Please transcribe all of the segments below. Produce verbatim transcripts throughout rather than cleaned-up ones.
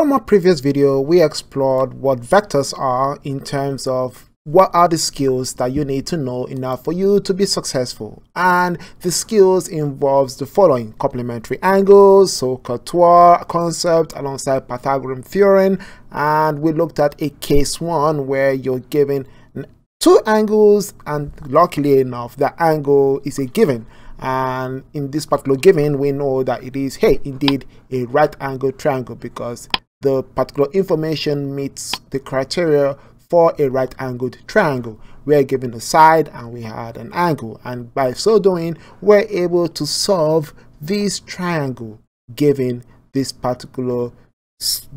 From our previous video, we explored what vectors are in terms of what are the skills that you need to know enough for you to be successful, and the skills involves the following: complementary angles, so Quartoir concept alongside Pythagorean theorem, and we looked at a case one where you're given two angles and luckily enough the angle is a given. And in this particular given, we know that it is, hey, indeed a right angle triangle because the particular information meets the criteria for a right angled triangle. We are given a side and we had an angle, and by so doing we're able to solve this triangle given this particular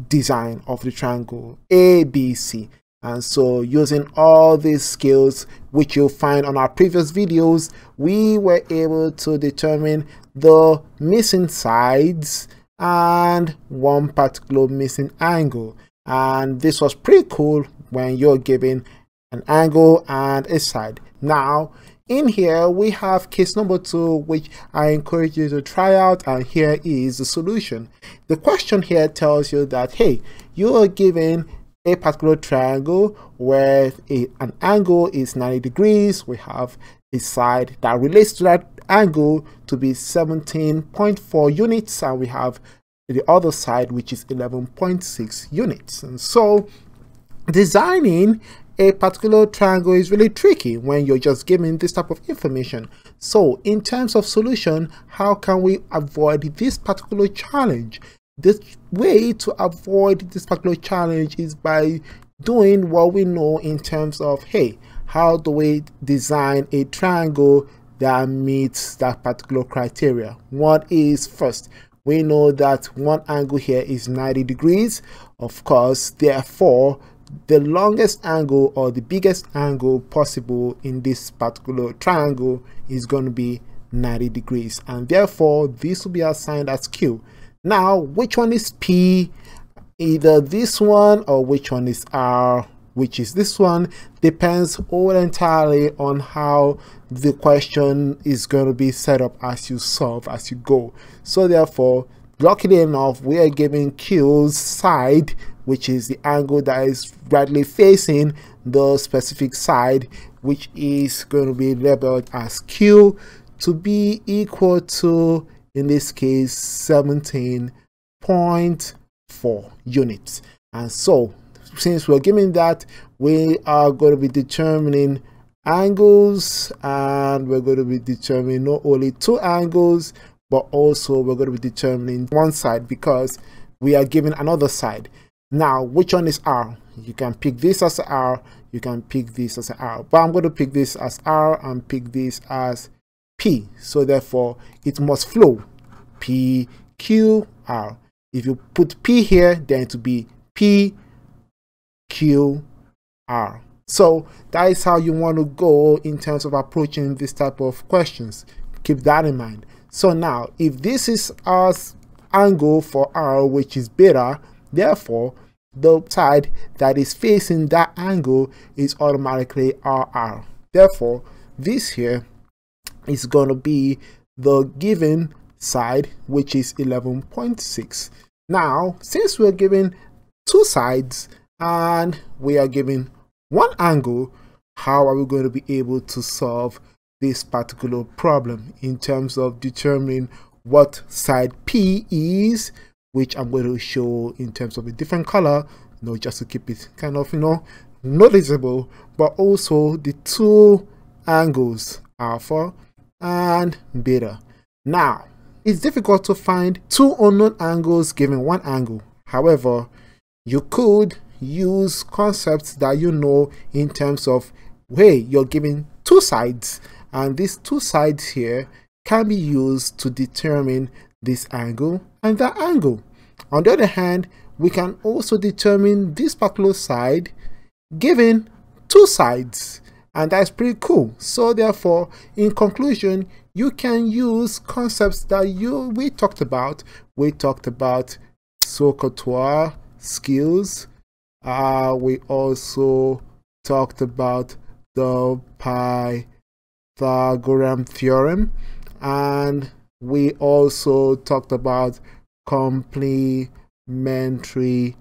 design of the triangle A B C. And so, using all these skills which you'll find on our previous videos, we were able to determine the missing sides and one particular missing angle. And this was pretty cool when you're given an angle and a side. Now, in here we have case number two, which I encourage you to try out, and here is the solution. The question here tells you that, hey, you are given a particular triangle where a, an angle is ninety degrees. We have a side that relates to that angle to be seventeen point four units, and we have the other side which is eleven point six units. And so designing a particular triangle is really tricky when you're just given this type of information. So in terms of solution, how can we avoid this particular challenge? This way to avoid this particular challenge is by doing what we know in terms of, hey, how do we design a triangle that meets that particular criteria? What is first? We know that one angle here is ninety degrees, of course, therefore the longest angle or the biggest angle possible in this particular triangle is going to be ninety degrees, and therefore this will be assigned as Q. Now, which one is P? Either this one or which one is R, which is this one, depends all entirely on how the question is going to be set up as you solve, as you go. So therefore, luckily enough, we are given Q's side, which is the angle that is rightly facing the specific side, which is going to be labeled as Q, to be equal to, in this case, seventeen point four units. And so, since we're given that, we are going to be determining angles, and we're going to be determining not only two angles, but also we're going to be determining one side because we are given another side. Now, which one is R? You can pick this as R, you can pick this as R, but I'm going to pick this as R and pick this as P. So therefore it must flow P Q R. If you put P here, then it will be P Q R. So that is how you want to go in terms of approaching this type of questions. Keep that in mind. So now, if this is our angle for R, which is beta, therefore the side that is facing that angle is automatically R R. Therefore this here is going to be the given side, which is eleven point six. Now, since we're given two sides and we are given one angle, how are we going to be able to solve this particular problem in terms of determining what side P is, which I'm going to show in terms of a different color, you know, just to keep it kind of, you know, noticeable, but also the two angles, alpha and beta. Now, it's difficult to find two unknown angles given one angle. However, you could use concepts that you know in terms of, hey, you're given two sides, and these two sides here can be used to determine this angle and that angle. On the other hand, we can also determine this particular side given two sides, and that's pretty cool. So therefore, in conclusion, you can use concepts that you we talked about. We talked about Quartoir skills. Uh, we also talked about the Pythagorean theorem, and we also talked about complementary complementary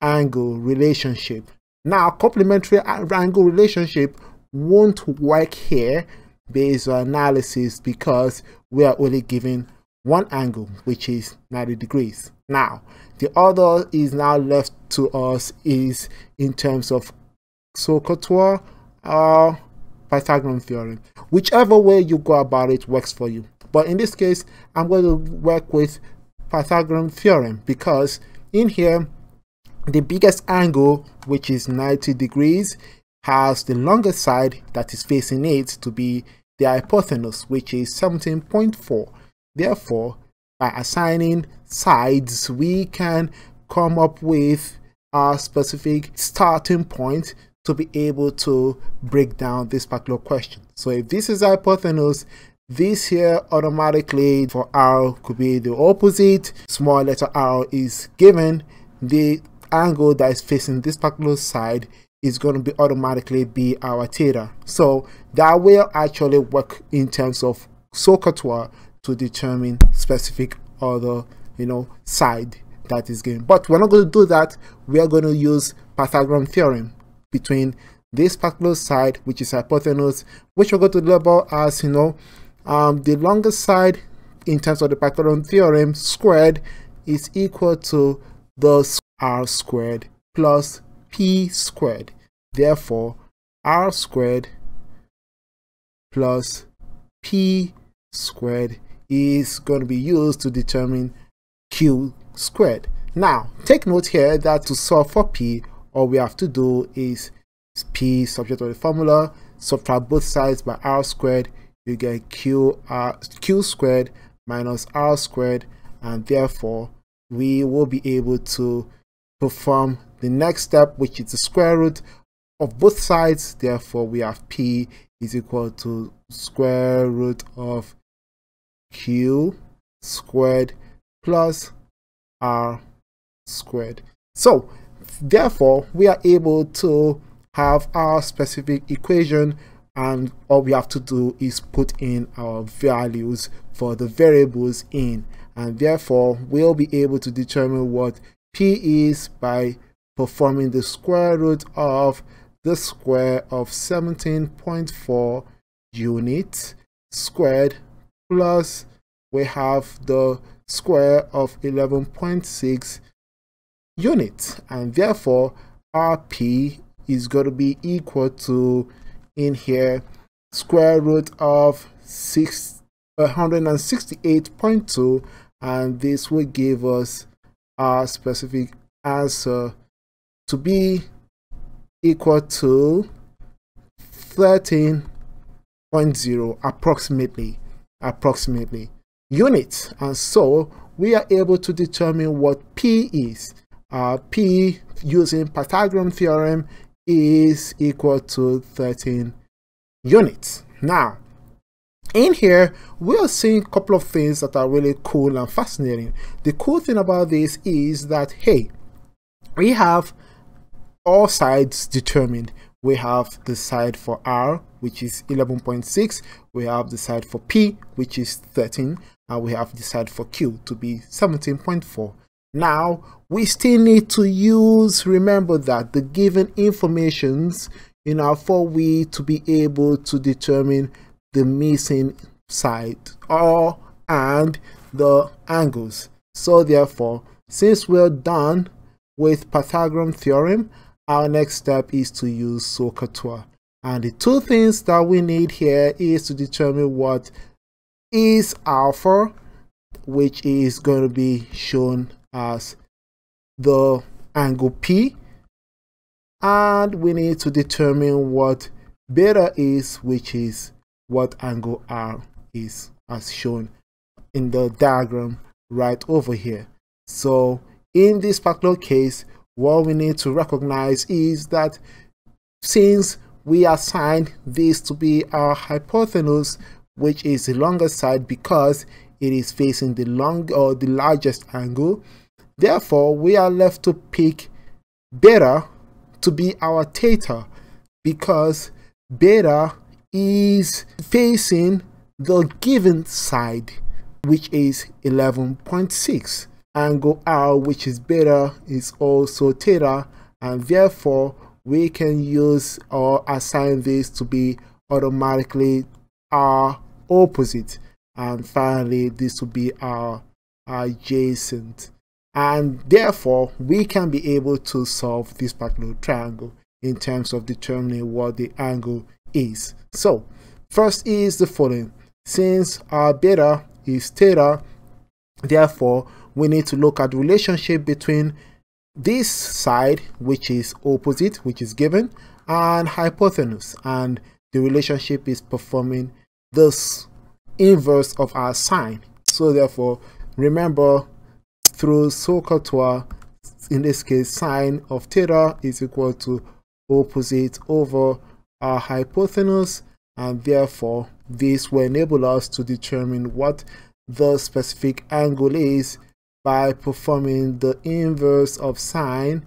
angle relationship. Now, complementary angle relationship won't work here based on analysis because we are only given one angle, which is ninety degrees. Now, the other is now left to us is in terms of SOHCAHTOA or Pythagorean theorem. Whichever way you go about it works for you. But in this case, I'm going to work with Pythagorean theorem because in here, the biggest angle, which is ninety degrees, has the longest side that is facing it to be the hypotenuse, which is seventeen point four. Therefore, by assigning sides, we can come up with our specific starting point to be able to break down this particular question. So if this is hypotenuse, this here automatically for r could be the opposite. Small letter r is given. The angle that is facing this particular side is going to be automatically be our theta. So that will actually work in terms of SOHCAHTOA to determine specific other, you know, side that is given. But we're not going to do that. We are going to use Pythagorean theorem between this particular side, which is hypotenuse, which we're going to label as, you know, um, the longest side in terms of the Pythagorean theorem squared is equal to the r squared plus p squared. Therefore, r squared plus p squared is going to be used to determine q squared. Now, take note here that to solve for p, all we have to do is p subject to the formula, subtract both sides by r squared, you get q, r, q squared minus r squared, and therefore we will be able to perform the next step, which is the square root of both sides. Therefore, we have p is equal to square root of q squared plus r squared. So therefore, we are able to have our specific equation, and all we have to do is put in our values for the variables in, and therefore we'll be able to determine what p is by performing the square root of the square of seventeen point four units squared plus we have the square of eleven point six units, and therefore rp is going to be equal to in here square root of six one hundred sixty-eight point two, and this will give us our specific answer to be equal to thirteen point zero approximately approximately units. And so we are able to determine what p is. Uh, p using Pythagorean theorem is equal to thirteen units. Now, in here, we are seeing a couple of things that are really cool and fascinating. The cool thing about this is that, hey, we have all sides determined. We have the side for r, which is eleven point six. We have the side for p, which is thirteen. And we have the side for q to be seventeen point four. Now, we still need to use, remember that, the given informations in our for we to be able to determine the missing side or and the angles. So therefore, since we're done with Pythagorean theorem, our next step is to use SOHCAHTOA. And the two things that we need here is to determine what is alpha, which is going to be shown as the angle P, and we need to determine what beta is, which is what angle R is, as shown in the diagram right over here. So in this particular case, what we need to recognize is that since we assigned this to be our hypotenuse, which is the longest side because it is facing the long or the largest angle, therefore we are left to pick beta to be our theta because beta is facing the given side, which is eleven point six. angle r, which is beta, is also theta, and therefore we can use or assign this to be automatically our opposite. And finally, this will be our adjacent, and therefore we can be able to solve this particular triangle in terms of determining what the angle is. So first is the following: since our beta is theta, therefore we need to look at the relationship between this side, which is opposite, which is given, and hypotenuse, and the relationship is performing this inverse of our sine. So therefore, remember, through SOHCAHTOA, in this case sine of theta is equal to opposite over our hypotenuse, and therefore this will enable us to determine what the specific angle is by performing the inverse of sine,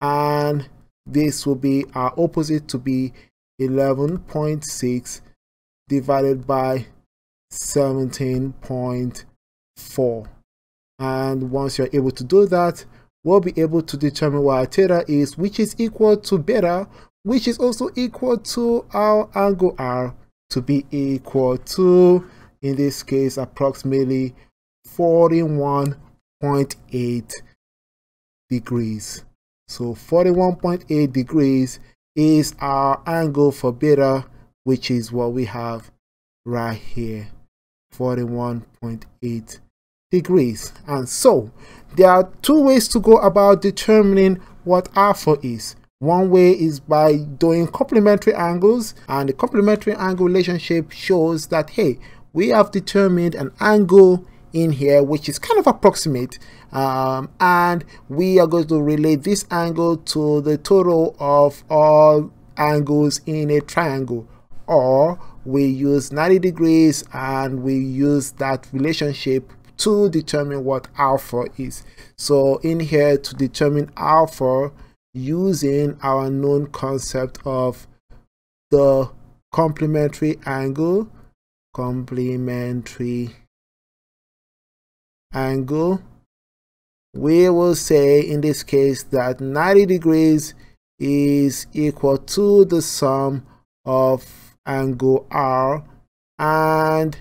and this will be our opposite to be eleven point six divided by seventeen point four. And once you're able to do that, we'll be able to determine what our theta is, which is equal to beta, which is also equal to our angle r, to be equal to, in this case, approximately forty-one point eight degrees. So forty-one point eight degrees is our angle for beta, which is what we have right here, forty-one point eight degrees. And so there are two ways to go about determining what alpha is. One way is by doing complementary angles, and the complementary angle relationship shows that, hey, we have determined an angle in here which is kind of approximate, um, and we are going to relate this angle to the total of all angles in a triangle, or we use ninety degrees and we use that relationship to determine what alpha is. So in here, to determine alpha using our known concept of the complementary angle, complementary angle, we will say in this case that ninety degrees is equal to the sum of angle r and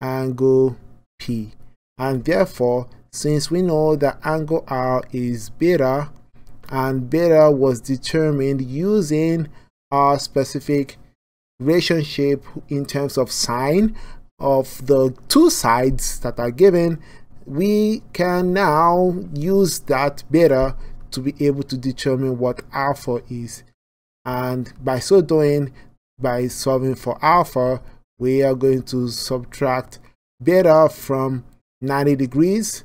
angle p, and therefore, since we know that angle r is beta, and beta was determined using our specific relationship in terms of sine of the two sides that are given, we can now use that beta to be able to determine what alpha is. And by so doing, by solving for alpha, we are going to subtract beta from ninety degrees,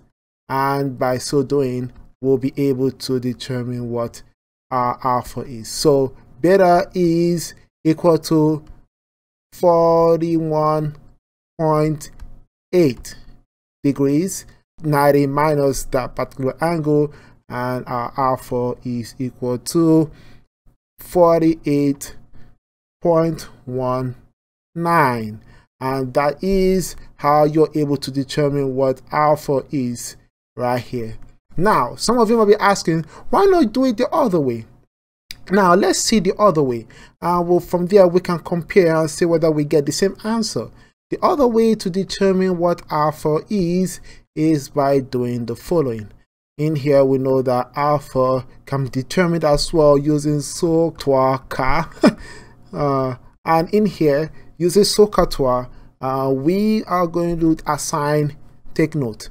and by so doing we'll be able to determine what our alpha is. So beta is equal to forty-one point eight degrees, ninety minus that particular angle, and our alpha is equal to forty-eight point one nine. And that is how you're able to determine what alpha is right here. Now, some of you might be asking, why not do it the other way? Now, let's see the other way. Uh, well, from there, we can compare and see whether we get the same answer. The other way to determine what alpha is, is by doing the following. In here, we know that alpha can be determined as well using SOHCAHTOA. uh, and in here, using SOHCAHTOA, uh, we are going to assign, take note,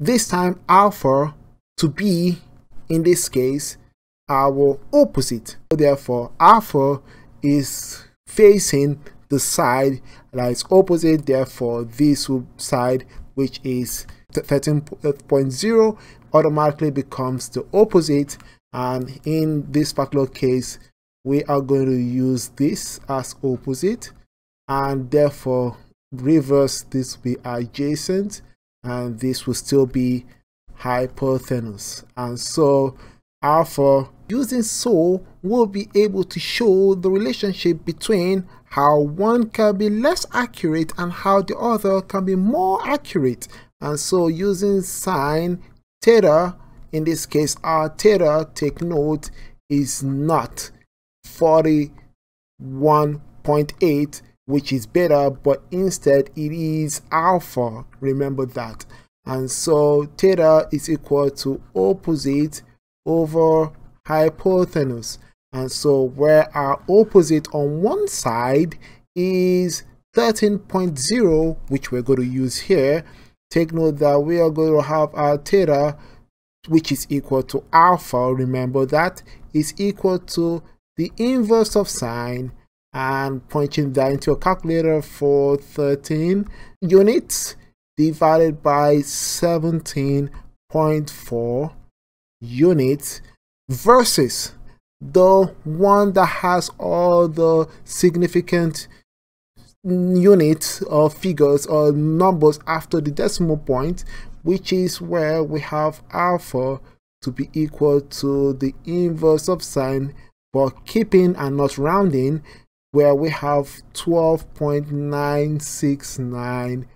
this time alpha to be, in this case, our opposite. So therefore, alpha is facing the side that is opposite, therefore this side, which is thirteen point zero, automatically becomes the opposite. And in this particular case, we are going to use this as opposite, and therefore reverse this will be adjacent, and this will still be hypotenuse. And so alpha, using so, will be able to show the relationship between how one can be less accurate and how the other can be more accurate. And so using sine theta, in this case our theta, take note, is not forty-one point eight, which is beta, but instead it is alpha, remember that. And so theta is equal to opposite over hypotenuse. And so where our opposite on one side is thirteen point zero, which we're going to use here, take note that we are going to have our theta, which is equal to alpha, remember that, is equal to the inverse of sine, and punching that into your calculator for thirteen units divided by seventeen point four units, versus the one that has all the significant units or figures or numbers after the decimal point, which is where we have alpha to be equal to the inverse of sine, but keeping and not rounding, where we have twelve point nine six nine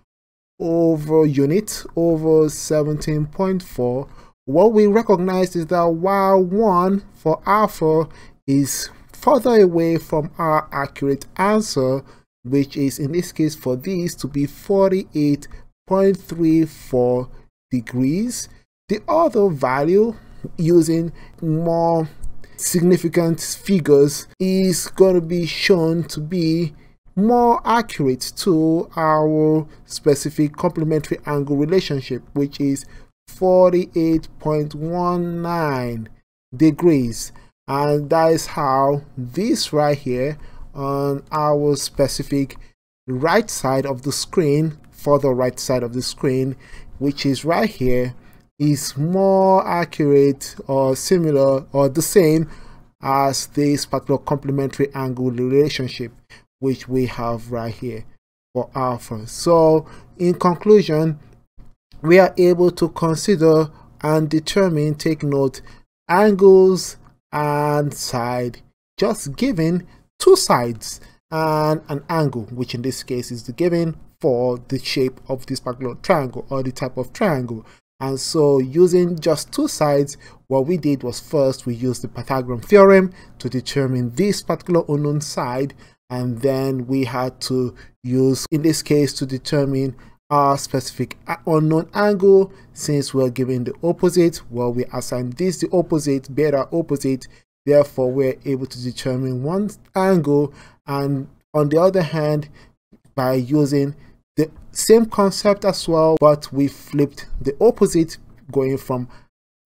over unit over seventeen point four. What we recognize is that while one for alpha is further away from our accurate answer, which is in this case for these to be forty-eight point three four degrees, the other value using more significant figures is going to be shown to be more accurate to our specific complementary angle relationship, which is forty-eight point one nine degrees. And that is how this right here on our specific right side of the screen, further right side of the screen, which is right here, is more accurate or similar or the same as this particular complementary angle relationship, which we have right here for alpha. So in conclusion, we are able to consider and determine, take note, angles and side, just given two sides and an angle, which in this case is the given for the shape of this particular triangle or the type of triangle. And so using just two sides, what we did was first we used the Pythagorean theorem to determine this particular unknown side, and then we had to use, in this case, to determine our specific unknown angle. Since we're given the opposite, well, we assign this the opposite, beta opposite, therefore we're able to determine one angle. And on the other hand, by using the same concept as well, but we flipped the opposite, going from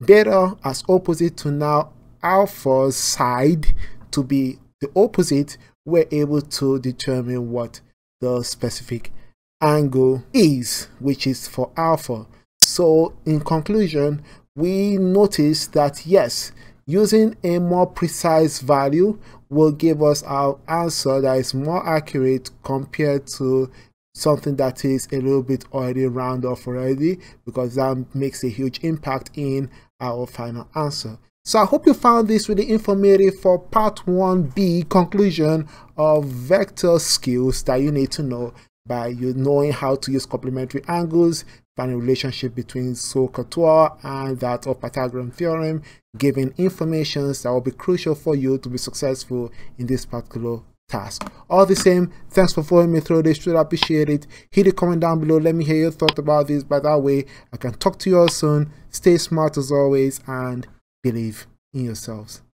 beta as opposite to now alpha's side to be the opposite, we're able to determine what the specific angle is, which is for alpha. So in conclusion, we notice that yes, using a more precise value will give us our answer that is more accurate compared to something that is a little bit already round off already, because that makes a huge impact in our final answer. So I hope you found this really informative for part one B, conclusion of vector skills that you need to know by you knowing how to use complementary angles, finding relationship between SOHCAHTOR and that of Pythagorean theorem, giving information that will be crucial for you to be successful in this particular task. All the same, thanks for following me through this, really appreciate it. Hit a comment down below, let me hear your thoughts about this, by that way I can talk to you all soon. Stay smart as always and believe in yourselves.